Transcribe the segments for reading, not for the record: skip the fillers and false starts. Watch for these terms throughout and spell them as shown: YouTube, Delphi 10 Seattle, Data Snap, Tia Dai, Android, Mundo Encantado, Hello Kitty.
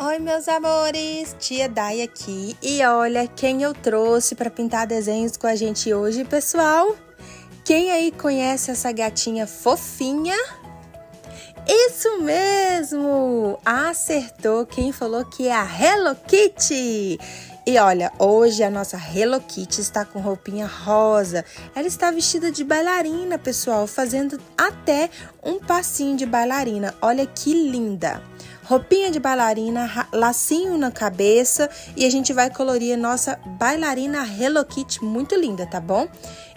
Oi meus amores, Tia Dai aqui e olha quem eu trouxe para pintar desenhos com a gente hoje, pessoal. Quem aí conhece essa gatinha fofinha? Isso mesmo! Acertou quem falou que é a Hello Kitty! E olha, hoje a nossa Hello Kitty está com roupinha rosa. Ela está vestida de bailarina, pessoal, fazendo até um passinho de bailarina. Olha que linda! Roupinha de bailarina, lacinho na cabeça e a gente vai colorir a nossa bailarina Hello Kitty muito linda, tá bom?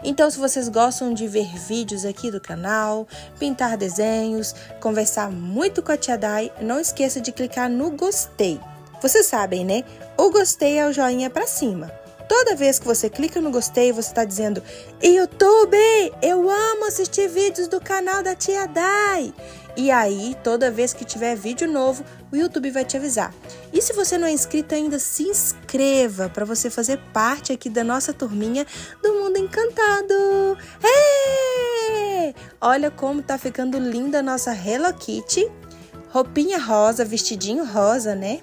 Então, se vocês gostam de ver vídeos aqui do canal, pintar desenhos, conversar muito com a Tia Dai, não esqueça de clicar no gostei. Vocês sabem, né? O gostei é o joinha pra cima. Toda vez que você clica no gostei, você tá dizendo: YouTube, eu amo assistir vídeos do canal da Tia Dai. E aí, toda vez que tiver vídeo novo, o YouTube vai te avisar. E se você não é inscrito ainda, se inscreva para você fazer parte aqui da nossa turminha do Mundo Encantado. É! Olha como tá ficando linda a nossa Hello Kitty. Roupinha rosa, vestidinho rosa, né?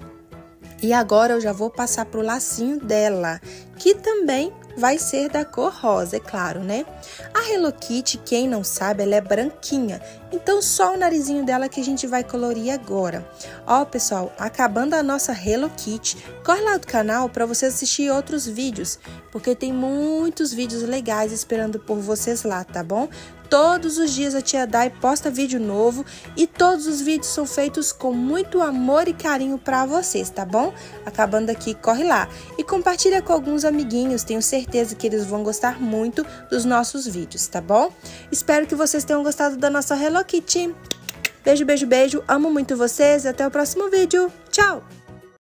E agora eu já vou passar pro lacinho dela, que também vai ser da cor rosa, é claro, né? A Hello Kitty, quem não sabe, ela é branquinha. Então, só o narizinho dela que a gente vai colorir agora. Ó, pessoal, acabando a nossa Hello Kitty, corre lá do canal para você assistir outros vídeos, porque tem muitos vídeos legais esperando por vocês lá, tá bom? Todos os dias a Tia Dai posta vídeo novo e todos os vídeos são feitos com muito amor e carinho para vocês, tá bom? Acabando aqui, corre lá e compartilha com alguns amiguinhos, tenho certeza que eles vão gostar muito dos nossos vídeos, tá bom? Espero que vocês tenham gostado da nossa Hello Kitty. Beijo, beijo, beijo, amo muito vocês e até o próximo vídeo. Tchau!